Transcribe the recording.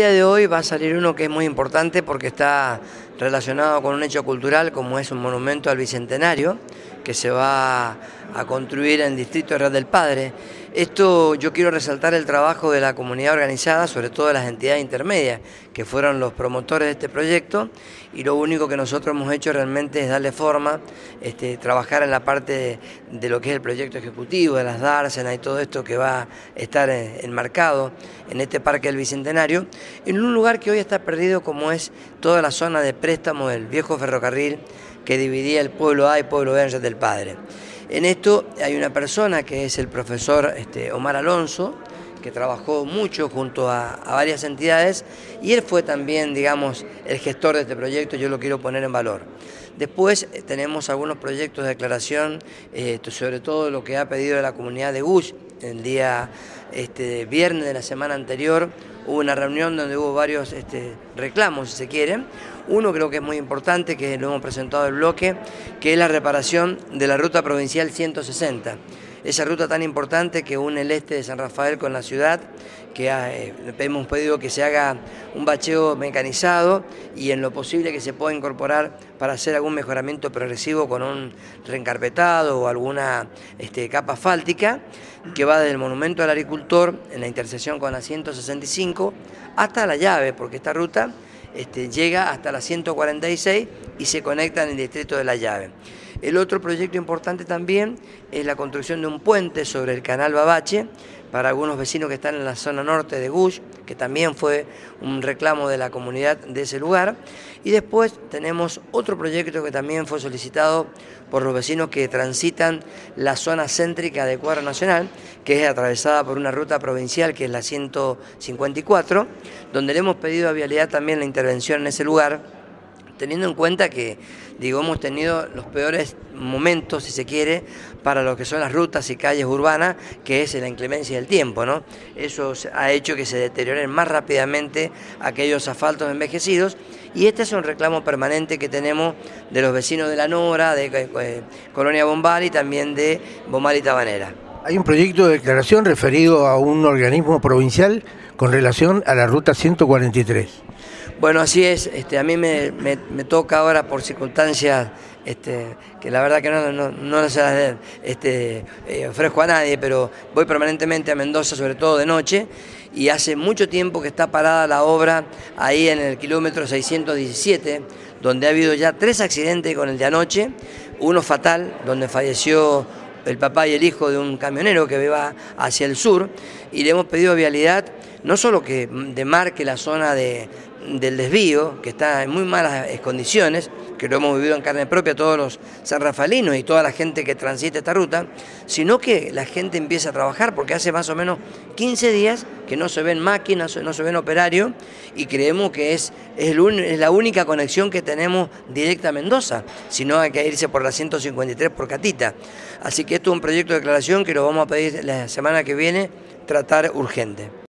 El día de hoy va a salir uno que es muy importante porque está relacionado con un hecho cultural como es un monumento al Bicentenario que se va a construir en el Distrito Real del Padre. Esto yo quiero resaltar el trabajo de la comunidad organizada, sobre todo de las entidades intermedias que fueron los promotores de este proyecto, y lo único que nosotros hemos hecho realmente es darle forma, trabajar en la parte de lo que es el proyecto ejecutivo, de las dársenas y todo esto que va a estar enmarcado en este Parque del Bicentenario, en un lugar que hoy está perdido como es toda la zona de préstamo del viejo ferrocarril que dividía el pueblo A y pueblo B en Real del Padre. En esto hay una persona que es el profesor Omar Alonso, que trabajó mucho junto a varias entidades, y él fue también, digamos, el gestor de este proyecto, yo lo quiero poner en valor. Después tenemos algunos proyectos de declaración, sobre todo lo que ha pedido la comunidad de Gus. El día viernes de la semana anterior hubo una reunión donde hubo varios reclamos, si se quiere. Uno creo que es muy importante, que lo hemos presentado el bloque, que es la reparación de la Ruta Provincial 160. Esa ruta tan importante que une el este de San Rafael con la ciudad, que hemos pedido que se haga un bacheo mecanizado y en lo posible que se pueda incorporar para hacer algún mejoramiento progresivo con un reencarpetado o alguna capa asfáltica que va desde el monumento al agricultor en la intersección con la 165 hasta La Llave, porque esta ruta llega hasta la 146 y se conecta en el distrito de La Llave. El otro proyecto importante también es la construcción de un puente sobre el canal Babache para algunos vecinos que están en la zona norte de Goudge, que también fue un reclamo de la comunidad de ese lugar. Y después tenemos otro proyecto que también fue solicitado por los vecinos que transitan la zona céntrica de Cuadro Nacional, que es atravesada por una ruta provincial que es la 154, donde le hemos pedido a Vialidad también la intervención en ese lugar, teniendo en cuenta que, digo, hemos tenido los peores momentos, si se quiere, para lo que son las rutas y calles urbanas, que es la inclemencia del tiempo, ¿no? Eso ha hecho que se deterioren más rápidamente aquellos asfaltos envejecidos, y este es un reclamo permanente que tenemos de los vecinos de La Nora, de Colonia Bombal y también de Bombal y Tabanera. Hay un proyecto de declaración referido a un organismo provincial con relación a la Ruta 143. Bueno, así es. A mí me toca ahora por circunstancias que la verdad que no se las ofrezco a nadie, pero voy permanentemente a Mendoza, sobre todo de noche, y hace mucho tiempo que está parada la obra ahí en el kilómetro 617, donde ha habido ya 3 accidentes con el de anoche, uno fatal, donde falleció el papá y el hijo de un camionero que iba hacia el sur, y le hemos pedido a Vialidad no solo que demarque la zona del desvío, que está en muy malas condiciones, que lo hemos vivido en carne propia todos los sanrafalinos y toda la gente que transita esta ruta, sino que la gente empiece a trabajar, porque hace más o menos 15 días que no se ven máquinas, no se ven operarios, y creemos que es la única conexión que tenemos directa a Mendoza, si no hay que irse por la 153 por Catita. Así que esto es un proyecto de declaración que lo vamos a pedir la semana que viene tratar urgente.